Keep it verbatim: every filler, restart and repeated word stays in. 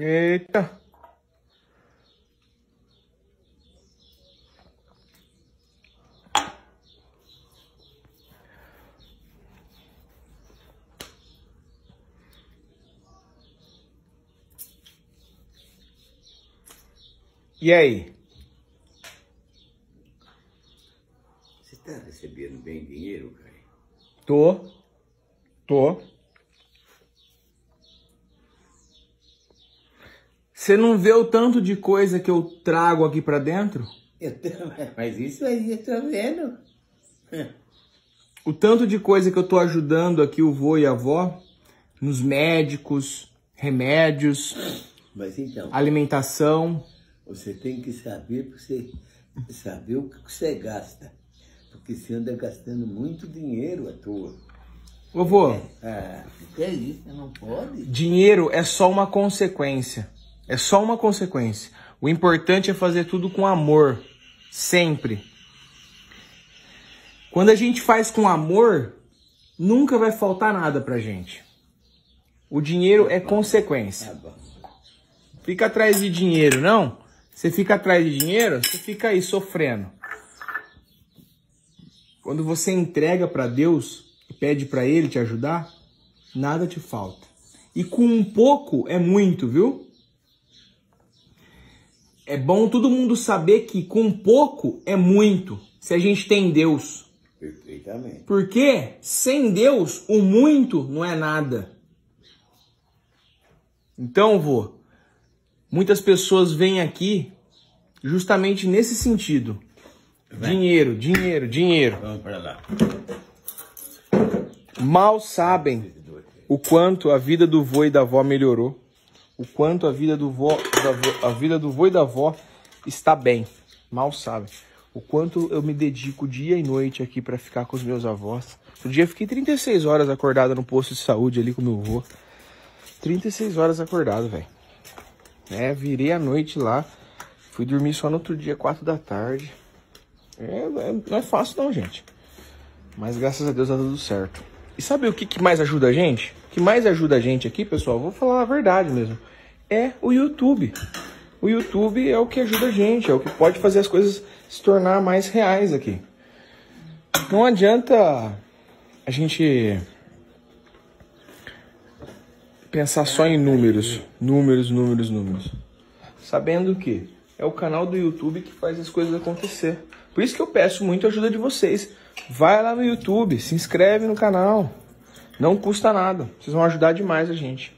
Eita! E aí? Você tá recebendo bem dinheiro, cara? Tô. Tô. Você não vê o tanto de coisa que eu trago aqui pra dentro? Eu tô, mas isso aí eu tô vendo. O tanto de coisa que eu tô ajudando aqui o vô e a avó, nos médicos, remédios, mas então, alimentação... Você tem que saber, você saber o que você gasta. Porque você anda gastando muito dinheiro à toa. Vovô, é, ah, que é isso? Não pode? Dinheiro é só uma consequência. É só uma consequência. O importante é fazer tudo com amor. Sempre. Quando a gente faz com amor, nunca vai faltar nada pra gente. O dinheiro é consequência. Tá bom. Fica atrás de dinheiro, não? Você fica atrás de dinheiro, você fica aí sofrendo. Quando você entrega para Deus e pede para Ele te ajudar, nada te falta. E com um pouco é muito, viu? É bom todo mundo saber que com pouco é muito, se a gente tem Deus. Perfeitamente. Porque sem Deus, o muito não é nada. Então, vô... Muitas pessoas vêm aqui justamente nesse sentido. Vai. Dinheiro, dinheiro, dinheiro. Vamos para lá. Mal sabem o quanto a vida do vô e da avó melhorou. O quanto a vida do vô, da vô, a vida do vô e da avó está bem. Mal sabem. O quanto eu me dedico dia e noite aqui para ficar com os meus avós. Um dia eu fiquei trinta e seis horas acordado no posto de saúde ali com meu vô. trinta e seis horas acordado, velho. É, virei a noite lá, fui dormir só no outro dia, quatro da tarde. É, é, não é fácil não, gente. Mas graças a Deus dá tudo certo. E sabe o que, que mais ajuda a gente? O que mais ajuda a gente aqui, pessoal, vou falar a verdade mesmo, é o YouTube. O YouTube é o que ajuda a gente, é o que pode fazer as coisas se tornar mais reais aqui. Não adianta a gente... pensar só em números, números, números, números. Sabendo que é o canal do YouTube que faz as coisas acontecer. Por isso que eu peço muito a ajuda de vocês. Vai lá no YouTube, se inscreve no canal. Não custa nada. Vocês vão ajudar demais a gente.